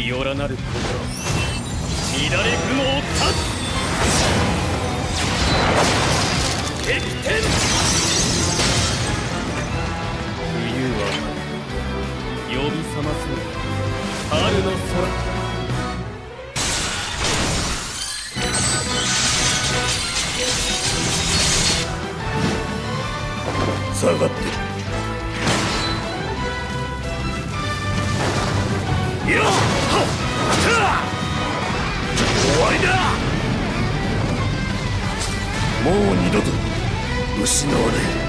日和らなる心、乱れ雲を断つ。決定。冬は呼び覚ます春の空。下がってよっはっ、終わりだ。もう二度と失わない。